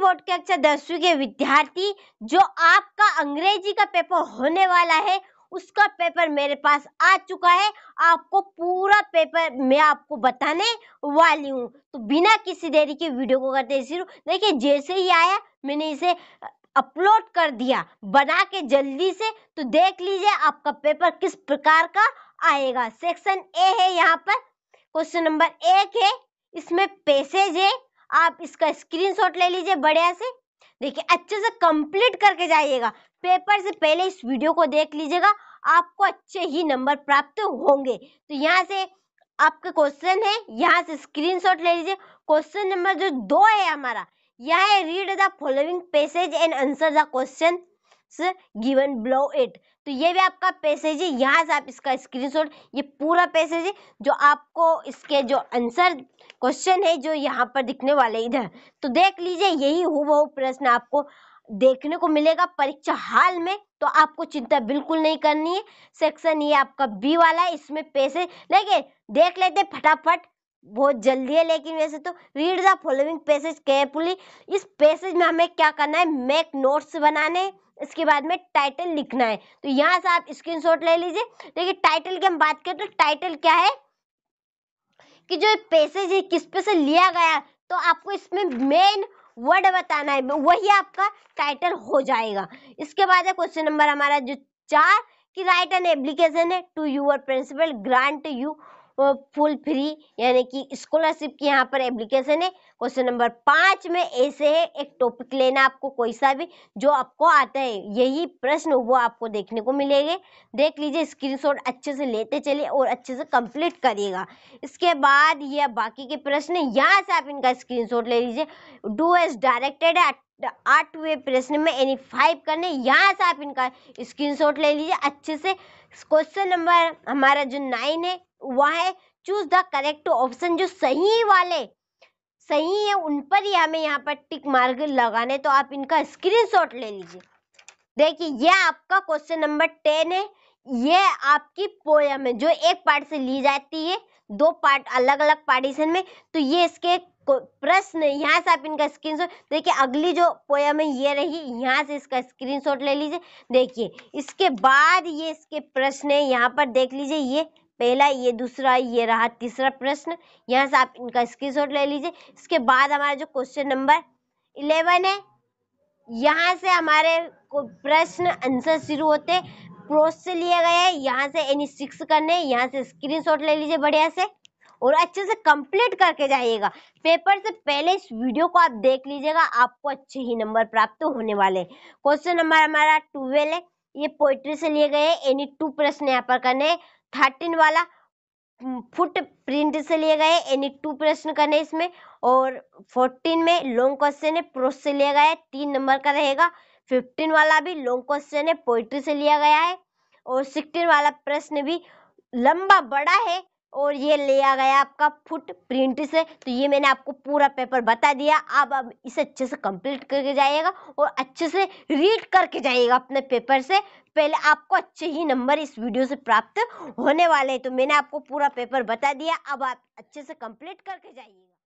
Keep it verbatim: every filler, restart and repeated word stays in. Board कक्षा दसवीं के विद्यार्थी जो आपका अंग्रेजी का पेपर होने वाला है उसका पेपर मेरे पास आ चुका है। आपको पूरा पेपर मैं आपको बताने वाली हूँ, तो बिना किसी देरी के वीडियो को करते शुरू। देखिए जैसे ही आया मैंने इसे अपलोड कर दिया बना के जल्दी से, तो देख लीजिए आपका पेपर किस प्रकार का आएगा। सेक्शन ए है, यहाँ पर क्वेश्चन नंबर एक है, इसमें पैसेज है। आप इसका स्क्रीनशॉट ले लीजिए बढ़िया से, देखिए अच्छे से कंप्लीट करके जाइएगा। पेपर से पहले इस वीडियो को देख लीजिएगा, आपको अच्छे ही नंबर प्राप्त होंगे। तो यहाँ से आपके क्वेश्चन है, यहाँ से स्क्रीनशॉट ले लीजिए। क्वेश्चन नंबर जो दो है हमारा, यह है read the following passage and answer the question given below it. तो ये भी आपका पैसेज है, यहाँ से आप इसका स्क्रीनशॉट, ये पूरा पैसेज है जो आपको इसके जो आंसर क्वेश्चन है जो यहाँ पर दिखने वाले इधर, तो देख लीजिए यही हूबहू प्रश्न आपको देखने को मिलेगा परीक्षा हाल में, तो आपको चिंता बिल्कुल नहीं करनी है। सेक्शन ये आपका बी वाला है, इसमें पैसेज लेके देख लेते फटाफट, बहुत जल्दी है लेकिन वैसे तो। Read the following passage carefully, इस पैसेज में हमें क्या करना है, मेक नोट्स बनाने, इसके बाद में टाइटल लिखना है। तो यहाँ से आप स्क्रीनशॉट ले लीजिए। देखिए टाइटल की हम बात करें तो टाइटल क्या है कि जो पैसेज है किस पे से लिया गया, तो आपको इसमें मेन वर्ड बताना है, वही आपका टाइटल हो जाएगा। इसके बाद है क्वेश्चन नंबर हमारा जो चार कि राइट एन एप्लीकेशन है to your principal grant you full free, यानी कि स्कॉलरशिप की यहाँ पर एप्लीकेशन है। क्वेश्चन नंबर पाँच में ऐसे है, एक टॉपिक लेना आपको कोई सा भी जो आपको आता है, यही प्रश्न वो आपको देखने को मिलेंगे। देख लीजिए स्क्रीनशॉट अच्छे से लेते चलिए और अच्छे से कंप्लीट करिएगा। इसके बाद ये बाकी के प्रश्न, यहाँ से आप इनका स्क्रीनशॉट ले लीजिए। डू एज डायरेक्टेड है आठवें प्रश्न में एनी फाइव करने, यहाँ से आप इनका स्क्रीनशॉट ले लीजिए अच्छे से। क्वेश्चन नंबर हमारा जो नाइन है वह है चूज द करेक्ट ऑप्शन, जो सही वाले सही है उन पर ही हमें यहाँ पर टिक मार्क लगाने, तो आप इनका स्क्रीनशॉट ले लीजिए। देखिए यह आपका क्वेश्चन नंबर टेन है, ये आपकी पोयम है जो एक पार्ट से ली जाती है दो पार्ट अलग अलग पार्टीशन में, तो ये इसके प्रश्न, यहाँ से आप इनका स्क्रीनशॉट। देखिए अगली जो पोयम है ये रही, यहाँ से इसका स्क्रीनशॉट ले लीजिए। देखिए इसके बाद ये इसके प्रश्न है, यहाँ पर देख लीजिए, ये पहला, ये दूसरा, ये रहा तीसरा प्रश्न, यहाँ से आप इनका स्क्रीनशॉट ले लीजिए। इसके बाद हमारा जो क्वेश्चन नंबर इलेवन है, यहाँ से हमारे प्रश्न आंसर शुरू होते प्रोस से लिए गए हैं, यहाँ से एनी सिक्स करने, यहाँ से स्क्रीनशॉट ले लीजिए बढ़िया से और अच्छे से कंप्लीट करके जाइएगा। पेपर से पहले इस वीडियो को आप देख लीजिएगा, आपको अच्छे ही नंबर प्राप्त होने वाले। क्वेश्चन नंबर हमारा ट्वेल्व है, ये पोइट्री से लिए गए, एनी टू प्रश्न यहाँ पर करने। थर्टीन वाला फुट प्रिंट से लिए गए, एनी टू प्रश्न करने इसमें। और फोर्टीन में लॉन्ग क्वेश्चन है, प्रोस से लिया गया है, तीन नंबर का रहेगा। फिफ्टीन वाला भी लॉन्ग क्वेश्चन है, पोइट्री से लिया गया है। और सिक्सटीन वाला प्रश्न भी लंबा बड़ा है और ये लिया गया आपका फुट प्रिंट से। तो ये मैंने आपको पूरा पेपर बता दिया, आप अब इसे अच्छे से कंप्लीट करके जाइएगा और अच्छे से रीड करके जाइएगा अपने पेपर से पहले, आपको अच्छे ही नंबर इस वीडियो से प्राप्त होने वाले हैं। तो मैंने आपको पूरा पेपर बता दिया, अब आप अच्छे से कंप्लीट करके जाइएगा।